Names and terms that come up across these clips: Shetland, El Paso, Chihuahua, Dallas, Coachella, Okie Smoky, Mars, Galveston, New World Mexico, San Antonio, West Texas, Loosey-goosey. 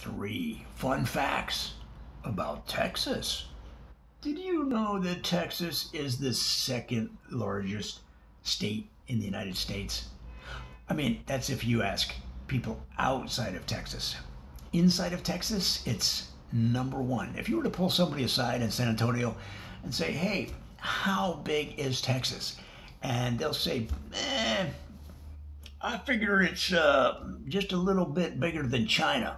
3 fun facts about Texas. Did you know that Texas is the second largest state in the United States? I mean, that's if you ask people outside of Texas. Inside of Texas, it's #1. If you were to pull somebody aside in San Antonio and say, hey, how big is Texas? And they'll say, I figure it's just a little bit bigger than China.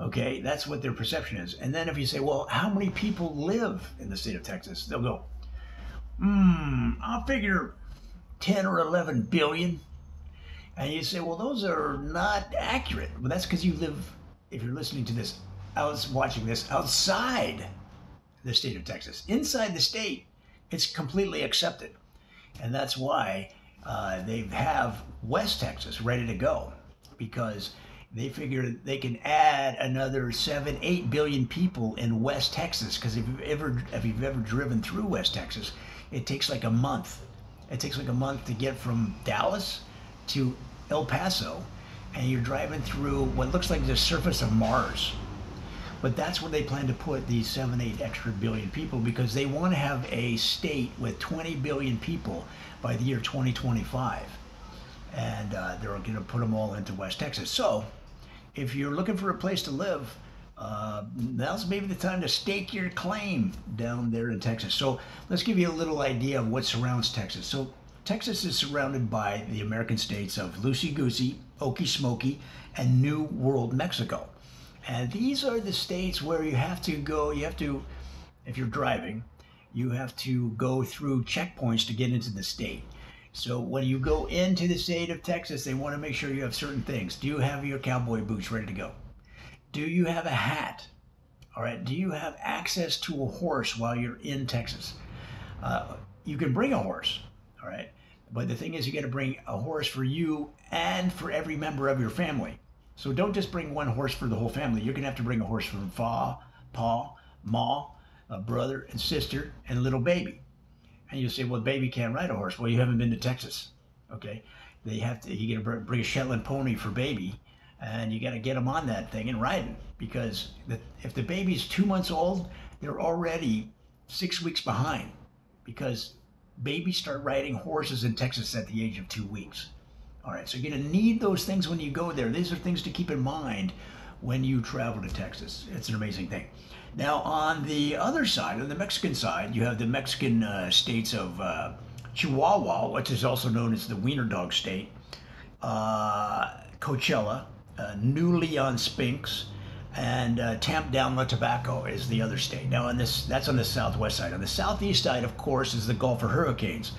Okay, that's what their perception is. And then if you say, well, how many people live in the state of Texas? They'll go, I figure 10 or 11 billion. And you say, well, those are not accurate. Well, that's because you live, if you're listening to this, watching this outside the state of Texas. Inside the state, it's completely accepted. And that's why they have West Texas ready to go, because they figure they can add another 7-8 billion people in West Texas. Because if you've ever driven through West Texas, it takes like a month. It takes like a month to get from Dallas to El Paso, and you're driving through what looks like the surface of Mars. But that's where they plan to put these 7-8 extra billion people, because they want to have a state with 20 billion people by the year 2025. And they're going to put them all into West Texas. So if you're looking for a place to live, now's maybe the time to stake your claim down there in Texas. So let's give you a little idea of what surrounds Texas. So Texas is surrounded by the American states of loosey-goosey, okey-smokey, and New World Mexico. And these are the states where you have to go, if you're driving, you have to go through checkpoints to get into the state. So when you go into the state of Texas, they want to make sure you have certain things. Do you have your cowboy boots ready to go? Do you have a hat? All right. Do you have access to a horse while you're in Texas? You can bring a horse. All right. But the thing is, you got to bring a horse for you and for every member of your family. So don't just bring one horse for the whole family. You're going to have to bring a horse for fa, pa, ma, a brother and sister, and little baby. And you say, well, baby can't ride a horse. Well, you haven't been to Texas, okay? They have to, you got to bring a Shetland pony for baby, and you got to get them on that thing and ride them, because if the baby's 2 months old, they're already 6 weeks behind, because babies start riding horses in Texas at the age of 2 weeks. All right, so you're going to need those things when you go there. These are things to keep in mind when you travel to Texas. It's an amazing thing. Now, on the other side, on the Mexican side, you have the Mexican states of Chihuahua, which is also known as the wiener dog state, Coachella, New Leon Spinks, and Tampa Down La Tobacco is the other state. Now, that's on the southwest side. On the southeast side, of course, is the Gulf of Hurricanes.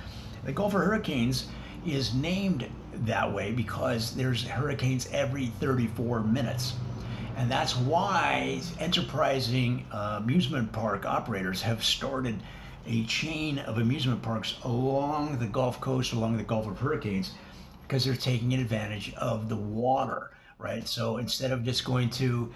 The Gulf of Hurricanes is named that way because there's hurricanes every 34 minutes. And that's why enterprising amusement park operators have started a chain of amusement parks along the Gulf Coast, along the Gulf of Hurricanes, because they're taking advantage of the water, right? So instead of just going to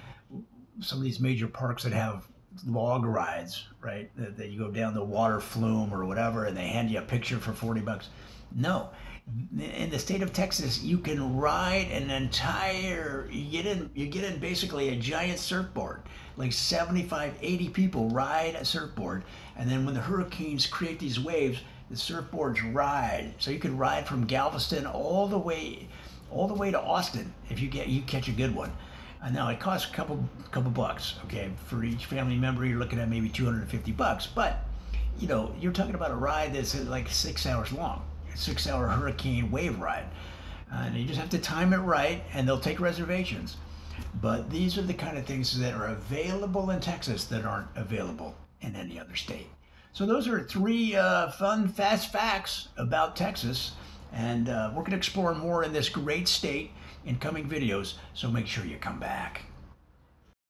some of these major parks that have log rides, right, that you go down the water flume or whatever, and they hand you a picture for 40 bucks. No. In the state of Texas, you can ride an entire, you get in basically a giant surfboard. Like 75-80 people ride a surfboard, and then when the hurricanes create these waves, the surfboards ride. So you can ride from Galveston all the way to Austin if you catch a good one. And now it costs a couple bucks, okay? For each family member, you're looking at maybe 250 bucks, but you know, you're talking about a ride that's like 6 hours long. Six-hour hurricane wave ride, and you just have to time it right, and they'll take reservations. But these are the kind of things that are available in Texas that aren't available in any other state. So those are 3 fun, fast facts about Texas, and we're going to explore more in this great state in coming videos, so make sure you come back.